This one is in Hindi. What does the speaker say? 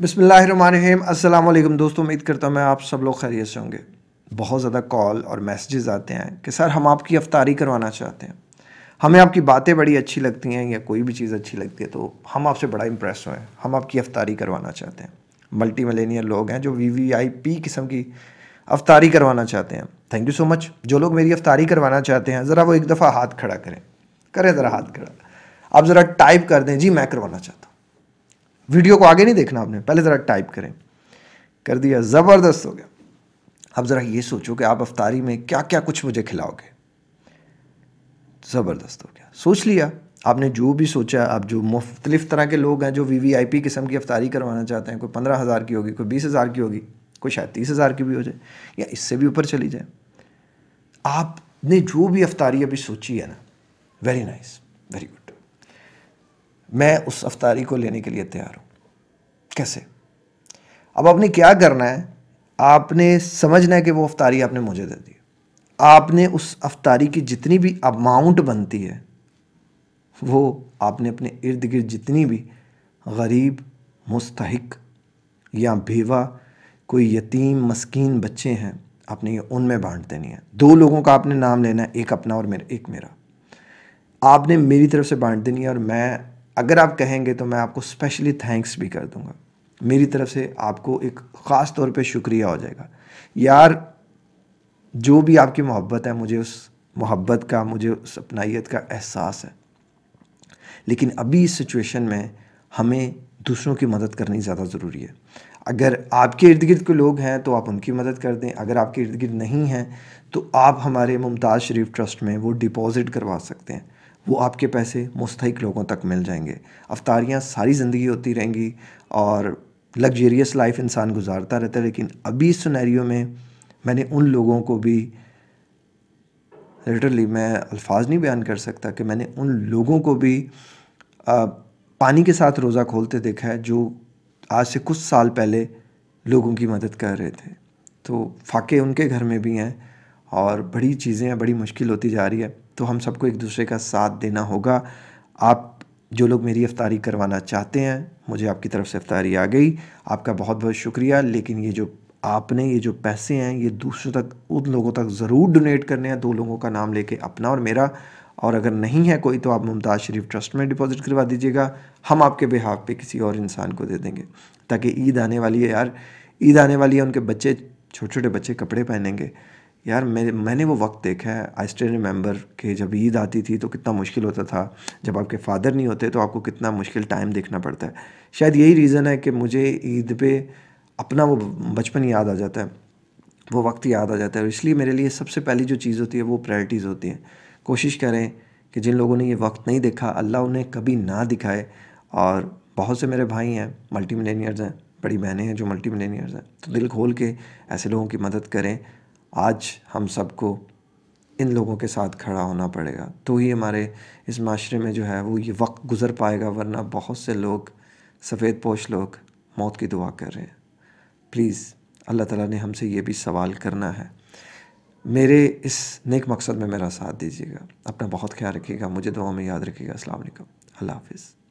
बिस्मिल्लाहिर्रहमानिर्रहीम। अस्सलाम वालेकुम दोस्तों, उम्मीद करता हूँ मैं आप सब लोग खैरियत से होंगे। बहुत ज़्यादा कॉल और मैसेजेस आते हैं कि सर हम आपकी इफ्तारी करवाना चाहते हैं, हमें आपकी बातें बड़ी अच्छी लगती हैं या कोई भी चीज़ अच्छी लगती है तो हम आपसे बड़ा इम्प्रेस हुए, हम आपकी इफ्तारी करवाना चाहते हैं। मल्टी मिलेनियर लोग हैं जो वीवीआईपी किस्म की इफ्तारी करवाना चाहते हैं। Thank you so much. जो लोग मेरी इफ्तारी करवाना चाहते हैं ज़रा वो एक दफ़ा हाथ खड़ा करें, ज़रा हाथ खड़ा। आप ज़रा टाइप कर दें, जी मैं करवाना चाहता हूँ। वीडियो को आगे नहीं देखना आपने, पहले ज़रा टाइप करें। कर दिया, ज़बरदस्त हो गया। अब ज़रा ये सोचो कि आप इफ्तारी में क्या क्या कुछ मुझे खिलाओगे। ज़बरदस्त हो गया, सोच लिया आपने। जो भी सोचा, आप जो मुख्तलिफ़ तरह के लोग हैं जो वीवीआईपी किस्म की इफ्तारी करवाना चाहते हैं, कोई 15,000 की होगी, कोई 20,000 की होगी, कोई शायद 30,000 की भी हो जाए या इससे भी ऊपर चली जाए। आपने जो भी इफ्तारी अभी सोची है ना, वेरी नाइस, वेरी गुड, मैं उस इफ्तारी को लेने के लिए तैयार हूँ। कैसे? अब आपने क्या करना है, आपने समझना है कि वो इफ्तारी आपने मुझे दे दी। आपने उस इफ्तारी की जितनी भी अमाउंट बनती है वो आपने अपने इर्द गिर्द जितनी भी गरीब, मुस्तहिक या बेवा, कोई यतीम मस्कीन बच्चे हैं, आपने उनमें बांट देनी है। 2 लोगों का आपने नाम लेना है, एक अपना और मेरा, एक मेरा। आपने मेरी तरफ से बांट देनी है और मैं, अगर आप कहेंगे तो मैं आपको स्पेशली थैंक्स भी कर दूंगा। मेरी तरफ से आपको एक ख़ास तौर पे शुक्रिया हो जाएगा। यार जो भी आपकी मोहब्बत है, मुझे उस मोहब्बत का, मुझे उस अपनाइत का एहसास है। लेकिन अभी इस सिचुएशन में हमें दूसरों की मदद करनी ज़्यादा ज़रूरी है। अगर आपके इर्द गिर्द के लोग हैं तो आप उनकी मदद कर दें, अगर आपके इर्द गिर्द नहीं हैं तो आप हमारे मुमताज़ शरीफ ट्रस्ट में वो डिपॉज़िट करवा सकते हैं। वो आपके पैसे मुस्तहिक लोगों तक मिल जाएंगे। अफ्तारियाँ सारी ज़िंदगी होती रहेंगी और लग्जरियस लाइफ इंसान गुजारता रहता है, लेकिन अभी इस सिनेरियो में मैंने उन लोगों को भी लिटरली, मैं अल्फाज नहीं बयान कर सकता कि मैंने उन लोगों को भी पानी के साथ रोज़ा खोलते देखा है जो आज से कुछ साल पहले लोगों की मदद कर रहे थे। तो फाके उनके घर में भी हैं और बड़ी चीज़ें हैं, बड़ी मुश्किल होती जा रही है। तो हम सबको एक दूसरे का साथ देना होगा। आप जो लोग मेरी इफ्तारी करवाना चाहते हैं, मुझे आपकी तरफ से इफ्तारी आ गई, आपका बहुत बहुत शुक्रिया। लेकिन ये जो आपने, ये जो पैसे हैं, ये दूसरों तक, उन लोगों तक ज़रूर डोनेट करने हैं। 2 लोगों का नाम लेके, अपना और मेरा, और अगर नहीं है कोई तो आप मुमताज़ शरीफ ट्रस्ट में डिपॉज़िट करवा दीजिएगा। हम आपके बिहाफ़ पे किसी और इंसान को दे देंगे, ताकि ईद आने वाली है यार, ईद आने वाली है, उनके बच्चे, छोटे छोटे बच्चे कपड़े पहनेंगे। यार मैंने वो वक्त देखा है, आई स्टिल रिमेंबर, कि जब ईद आती थी तो कितना मुश्किल होता था। जब आपके फादर नहीं होते तो आपको कितना मुश्किल टाइम देखना पड़ता है। शायद यही रीज़न है कि मुझे ईद पे अपना वो बचपन याद आ जाता है, वो वक्त याद आ जाता है। इसलिए मेरे लिए सबसे पहली जो चीज़ होती है वो प्रायोरिटीज़ होती हैं। कोशिश करें कि जिन लोगों ने ये वक्त नहीं देखा, अल्लाह उन्हें कभी ना दिखाए। और बहुत से मेरे भाई हैं, मल्टी मिलेनियर्स हैं, बड़ी बहनें हैं जो मल्टी मिलेनियर्स हैं, तो दिल खोल के ऐसे लोगों की मदद करें। आज हम सबको इन लोगों के साथ खड़ा होना पड़ेगा, तो ही हमारे इस माशरे में जो है वो ये वक्त गुज़र पाएगा, वरना बहुत से लोग, सफ़ेद पोश लोग, मौत की दुआ कर रहे हैं। प्लीज़, अल्लाह ताला ने हमसे ये भी सवाल करना है। मेरे इस नेक मकसद में मेरा साथ दीजिएगा। अपना बहुत ख्याल रखिएगा, मुझे दुआ में याद रखिएगा। अस्सलाम वालेकुम, अल्लाह हाफ़िज़।